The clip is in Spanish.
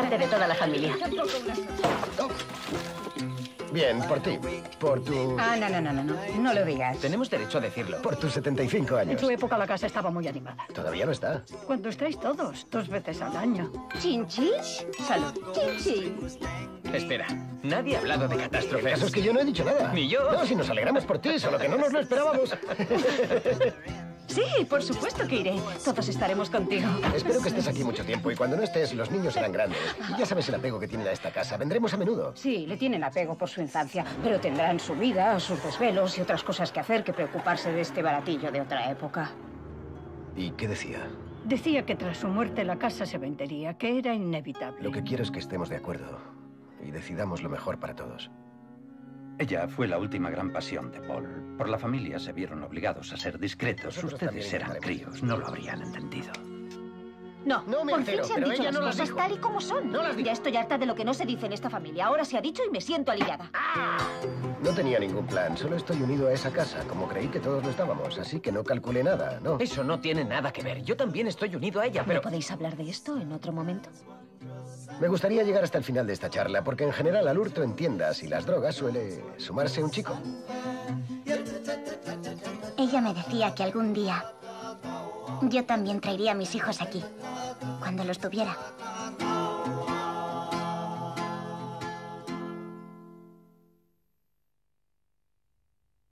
parte de toda la familia. Bien, por ti, por tu... Ah, no lo digas. Tenemos derecho a decirlo. Por tus 75 años. En tu época la casa estaba muy animada. Todavía lo está. Cuando estáis todos, 2 veces al año. ¿Chinchis? Salud. Chinchis. Espera, nadie ha hablado de catástrofes. El caso es que yo no he dicho nada. Ni yo. No, si nos alegramos por ti, solo que no nos lo esperábamos. Sí, por supuesto que iré. Todos estaremos contigo. Espero que estés aquí mucho tiempo y cuando no estés, los niños serán grandes. Ya sabes el apego que tienen a esta casa. Vendremos a menudo. Sí, le tienen apego por su infancia, pero tendrán su vida, sus desvelos y otras cosas que hacer que preocuparse de este baratillo de otra época. ¿Y qué decía? Decía que tras su muerte la casa se vendería, que era inevitable. Lo que quiero es que estemos de acuerdo y decidamos lo mejor para todos. Ella fue la última gran pasión de Paul. Por la familia se vieron obligados a ser discretos. Ustedes eran críos, no lo habrían entendido. No, por fin se han dicho las cosas tal y como son. Ya estoy harta de lo que no se dice en esta familia. Ahora se ha dicho y me siento aliviada. No tenía ningún plan, solo estoy unido a esa casa, como creí que todos lo estábamos, así que no calculé nada, ¿no? Eso no tiene nada que ver. Yo también estoy unido a ella, pero... ¿No podéis hablar de esto en otro momento? Me gustaría llegar hasta el final de esta charla, porque en general al hurto en tiendas y las drogas suele sumarse un chico. Ella me decía que algún día yo también traería a mis hijos aquí, cuando los tuviera.